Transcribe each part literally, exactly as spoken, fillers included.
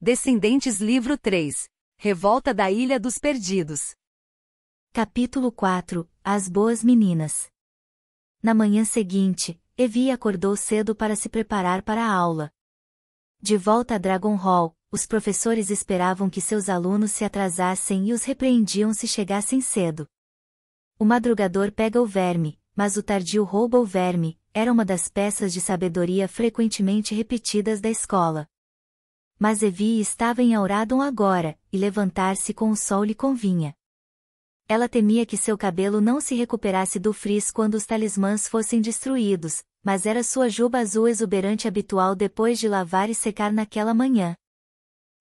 Descendentes livro três. Revolta da Ilha dos Perdidos. Capítulo quatro. As Boas Meninas. Na manhã seguinte, Evie acordou cedo para se preparar para a aula. De volta a Dragon Hall, os professores esperavam que seus alunos se atrasassem e os repreendiam se chegassem cedo. O madrugador pega o verme, mas o tardio rouba o verme, era uma das peças de sabedoria frequentemente repetidas da escola. Mas Evie estava em Auradon agora, e levantar-se com o sol lhe convinha. Ela temia que seu cabelo não se recuperasse do frizz quando os talismãs fossem destruídos, mas era sua juba azul exuberante habitual depois de lavar e secar naquela manhã.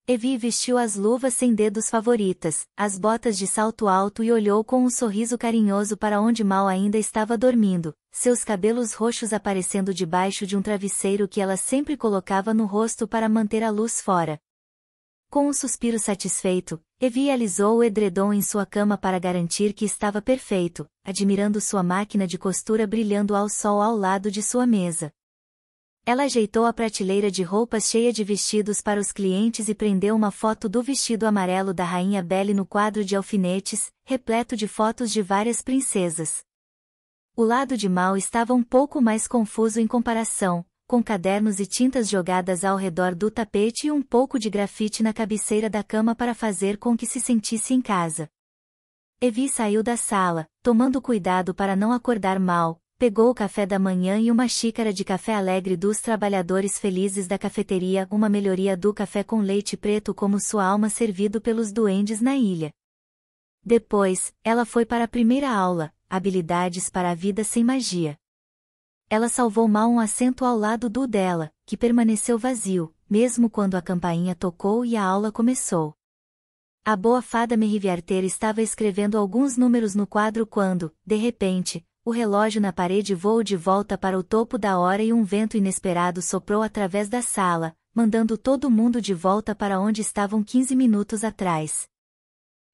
Evie vestiu as luvas sem dedos favoritas, as botas de salto alto e olhou com um sorriso carinhoso para onde Mal ainda estava dormindo, seus cabelos roxos aparecendo debaixo de um travesseiro que ela sempre colocava no rosto para manter a luz fora. Com um suspiro satisfeito, Evie alisou o edredom em sua cama para garantir que estava perfeito, admirando sua máquina de costura brilhando ao sol ao lado de sua mesa. Ela ajeitou a prateleira de roupas cheia de vestidos para os clientes e prendeu uma foto do vestido amarelo da Rainha Belle no quadro de alfinetes, repleto de fotos de várias princesas. O lado de Mal estava um pouco mais confuso em comparação, com cadernos e tintas jogadas ao redor do tapete e um pouco de grafite na cabeceira da cama para fazer com que se sentisse em casa. Evie saiu da sala, tomando cuidado para não acordar Mal. Pegou o café da manhã e uma xícara de café alegre dos trabalhadores felizes da cafeteria, uma melhoria do café com leite preto como sua alma servido pelos duendes na ilha. Depois, ela foi para a primeira aula, habilidades para a vida sem magia. Ela salvou Mal um assento ao lado do dela, que permaneceu vazio, mesmo quando a campainha tocou e a aula começou. A boa fada Merryweather estava escrevendo alguns números no quadro quando, de repente, o relógio na parede voou de volta para o topo da hora e um vento inesperado soprou através da sala, mandando todo mundo de volta para onde estavam quinze minutos atrás.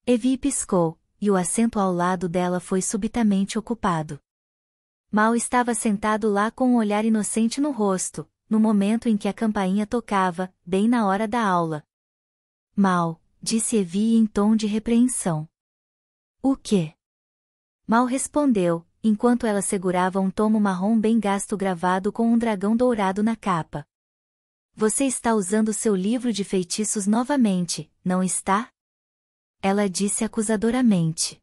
Evie piscou, e o assento ao lado dela foi subitamente ocupado. Mal estava sentado lá com um olhar inocente no rosto, no momento em que a campainha tocava, bem na hora da aula. Mal, disse Evie em tom de repreensão. O quê? Mal respondeu, enquanto ela segurava um tomo marrom bem gasto gravado com um dragão dourado na capa. Você está usando seu livro de feitiços novamente, não está? Ela disse acusadoramente.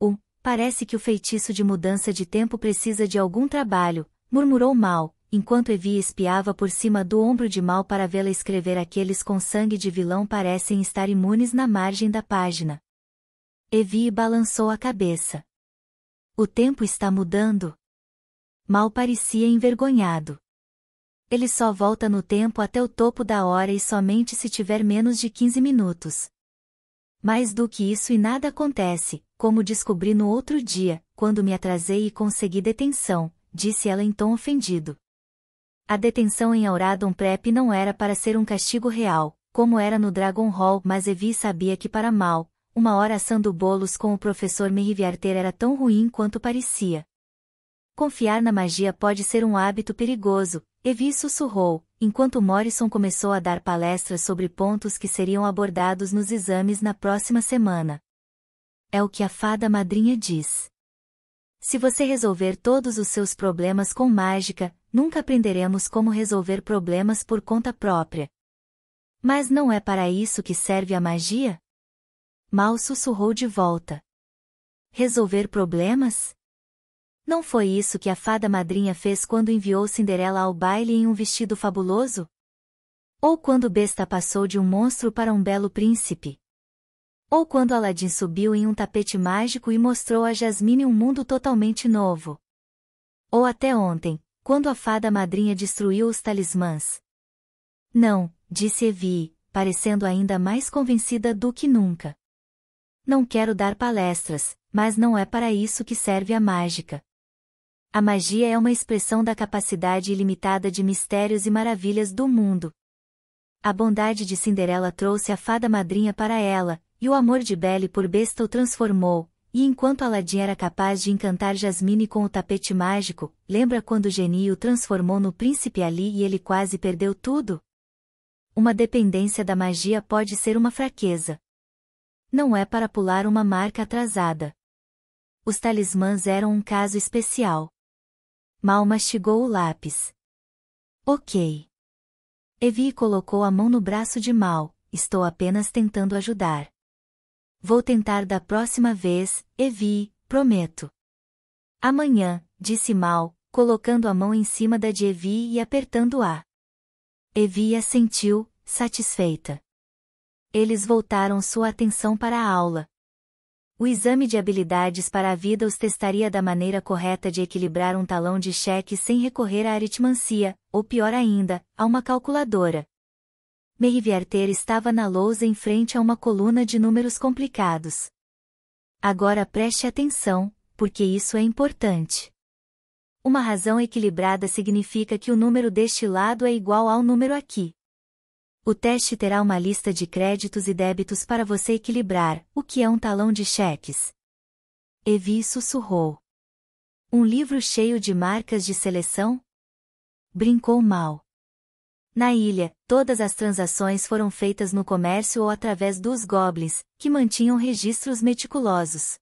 Um, parece que o feitiço de mudança de tempo precisa de algum trabalho, murmurou Mal, enquanto Evie espiava por cima do ombro de Mal para vê-la escrever aqueles com sangue de vilão parecem estar imunes na margem da página. Evie balançou a cabeça. O tempo está mudando? Mal parecia envergonhado. Ele só volta no tempo até o topo da hora e somente se tiver menos de quinze minutos. Mais do que isso e nada acontece, como descobri no outro dia, quando me atrasei e consegui detenção, disse ela em tom ofendido. A detenção em Auradon Prep não era para ser um castigo real, como era no Dragon Hall, mas Evie sabia que para Mal, uma hora assando bolos com o professor Merryweather era tão ruim quanto parecia. Confiar na magia pode ser um hábito perigoso, Evie sussurrou, enquanto Morrison começou a dar palestras sobre pontos que seriam abordados nos exames na próxima semana. É o que a fada madrinha diz. Se você resolver todos os seus problemas com mágica, nunca aprenderemos como resolver problemas por conta própria. Mas não é para isso que serve a magia? Mal sussurrou de volta. Resolver problemas? Não foi isso que a fada madrinha fez quando enviou Cinderela ao baile em um vestido fabuloso? Ou quando Besta passou de um monstro para um belo príncipe? Ou quando Aladdin subiu em um tapete mágico e mostrou a Jasmine um mundo totalmente novo? Ou até ontem, quando a fada madrinha destruiu os talismãs? Não, disse Evie, parecendo ainda mais convencida do que nunca. Não quero dar palestras, mas não é para isso que serve a mágica. A magia é uma expressão da capacidade ilimitada de mistérios e maravilhas do mundo. A bondade de Cinderela trouxe a fada madrinha para ela, e o amor de Belle por Besta o transformou, e enquanto Aladdin era capaz de encantar Jasmine com o tapete mágico, lembra quando o genio o transformou no príncipe Ali e ele quase perdeu tudo? uma dependência da magia pode ser uma fraqueza. Não é para pular uma marca atrasada. Os talismãs eram um caso especial. Mal mastigou o lápis. Ok. Evie colocou a mão no braço de Mal. Estou apenas tentando ajudar. Vou tentar da próxima vez, Evie, prometo. Amanhã, disse Mal, colocando a mão em cima da de Evie e apertando-a. Evie assentiu, satisfeita. Eles voltaram sua atenção para a aula. O exame de habilidades para a vida os testaria da maneira correta de equilibrar um talão de cheque sem recorrer à aritmancia, ou pior ainda, a uma calculadora. Merryweather estava na lousa em frente a uma coluna de números complicados. Agora preste atenção, porque isso é importante. Uma razão equilibrada significa que o número deste lado é igual ao número aqui. O teste terá uma lista de créditos e débitos para você equilibrar, o que é um talão de cheques. Evie sussurrou. Um livro cheio de marcas de seleção? Brincou Mal. Na ilha, todas as transações foram feitas no comércio ou através dos goblins, que mantinham registros meticulosos.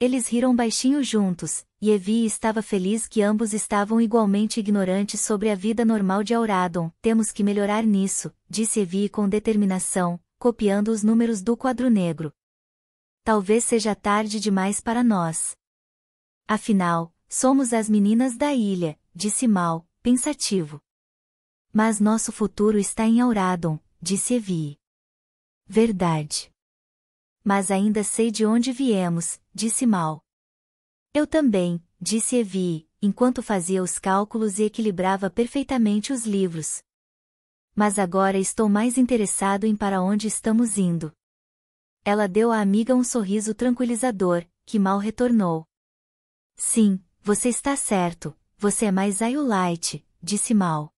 Eles riram baixinho juntos, e Evie estava feliz que ambos estavam igualmente ignorantes sobre a vida normal de Auradon. Temos que melhorar nisso, disse Evie com determinação, copiando os números do quadro negro. Talvez seja tarde demais para nós. Afinal, somos as meninas da ilha, disse Mal, pensativo. Mas nosso futuro está em Auradon, disse Evie. Verdade. Mas ainda sei de onde viemos, disse Mal. Eu também, disse Evie, enquanto fazia os cálculos e equilibrava perfeitamente os livros. Mas agora estou mais interessado em para onde estamos indo. Ela deu à amiga um sorriso tranquilizador, que Mal retornou. Sim, você está certo, você é mais Aiulite, disse Mal.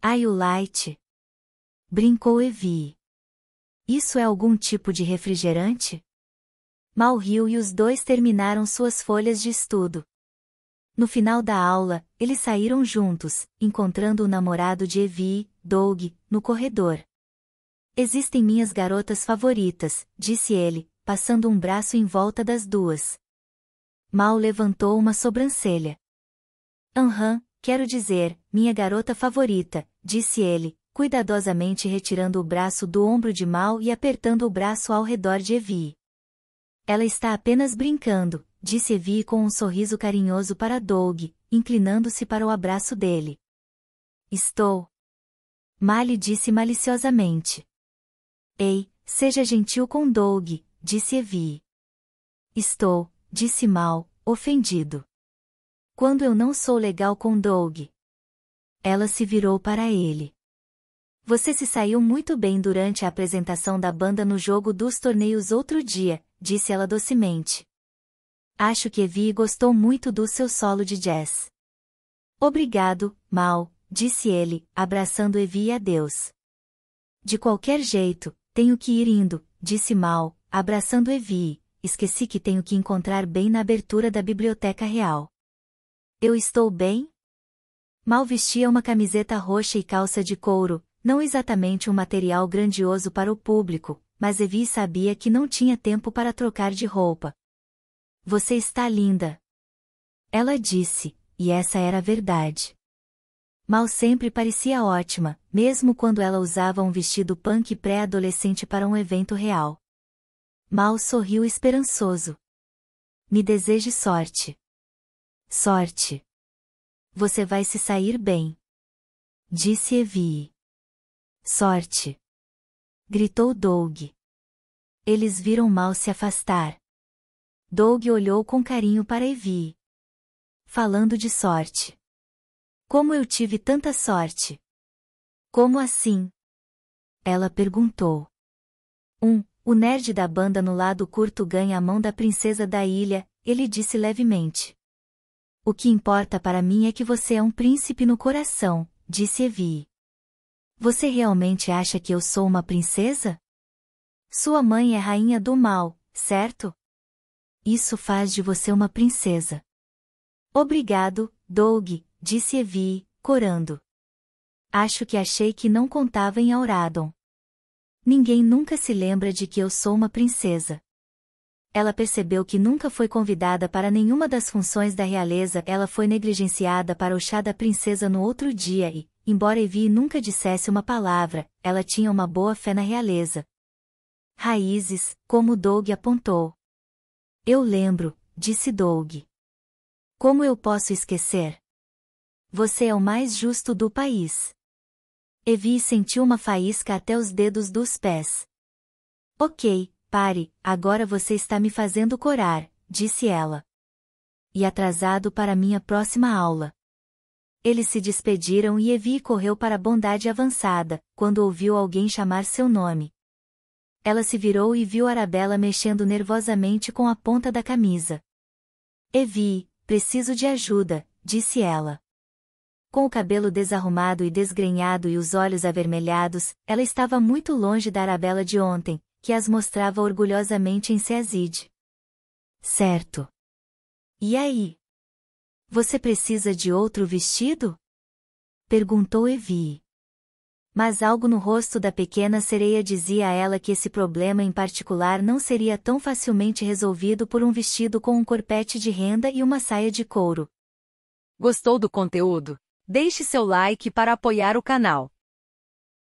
Aiulite? Brincou Evie. Isso é algum tipo de refrigerante? Mal riu e os dois terminaram suas folhas de estudo. No final da aula, eles saíram juntos, encontrando o namorado de Evie, Doug, no corredor. Existem minhas garotas favoritas, disse ele, passando um braço em volta das duas. Mal levantou uma sobrancelha. Aham. Quero dizer, minha garota favorita, disse ele, cuidadosamente retirando o braço do ombro de Mal e apertando o braço ao redor de Evie. Ela está apenas brincando, disse Evie com um sorriso carinhoso para Doug, inclinando-se para o abraço dele. Estou. Mal lhe disse maliciosamente. Ei, seja gentil com Doug, disse Evie. Estou, disse Mal, ofendido. Quando eu não sou legal com Doug. Ela se virou para ele. Você se saiu muito bem durante a apresentação da banda no jogo dos torneios outro dia, disse ela docemente. Acho que Evie gostou muito do seu solo de jazz. Obrigado, Mal, disse ele, abraçando Evie e adeus. De qualquer jeito, tenho que ir indo, disse Mal, abraçando Evie, esqueci que tenho que encontrar bem na abertura da biblioteca real. Eu estou bem? Mal vestia uma camiseta roxa e calça de couro, não exatamente um material grandioso para o público, mas Evie sabia que não tinha tempo para trocar de roupa. Você está linda. Ela disse, e essa era a verdade. Mal sempre parecia ótima, mesmo quando ela usava um vestido punk pré-adolescente para um evento real. Mal sorriu esperançoso. Me deseje sorte. Sorte. Você vai se sair bem. Disse Evie. Sorte. Gritou Doug. Eles viram Mal se afastar. Doug olhou com carinho para Evie. Falando de sorte. Como eu tive tanta sorte? Como assim? Ela perguntou. Um, o nerd da banda no lado curto ganha a mão da princesa da ilha, ele disse levemente. O que importa para mim é que você é um príncipe no coração, disse Evie. Você realmente acha que eu sou uma princesa? Sua mãe é rainha do mal, certo? Isso faz de você uma princesa. Obrigado, Doug, disse Evie, corando. Acho que achei que não contava em Auradon. Ninguém nunca se lembra de que eu sou uma princesa. Ela percebeu que nunca foi convidada para nenhuma das funções da realeza. Ela foi negligenciada para o chá da princesa no outro dia e, embora Evie nunca dissesse uma palavra, ela tinha uma boa fé na realeza. Raízes, como Doug apontou. Eu lembro, disse Doug. Como eu posso esquecer? Você é o mais justo do país. Evie sentiu uma faísca até os dedos dos pés. Ok, pare, agora você está me fazendo corar, disse ela. E atrasado para minha próxima aula. Eles se despediram e Evie correu para a bondade avançada, quando ouviu alguém chamar seu nome. Ela se virou e viu Arabela mexendo nervosamente com a ponta da camisa. Evie, preciso de ajuda, disse ela. Com o cabelo desarrumado e desgrenhado e os olhos avermelhados, ela estava muito longe da Arabela de ontem, que as mostrava orgulhosamente em Seazid. Certo. E aí? Você precisa de outro vestido? Perguntou Evie. Mas algo no rosto da pequena sereia dizia a ela que esse problema em particular não seria tão facilmente resolvido por um vestido com um corpete de renda e uma saia de couro. Gostou do conteúdo? Deixe seu like para apoiar o canal.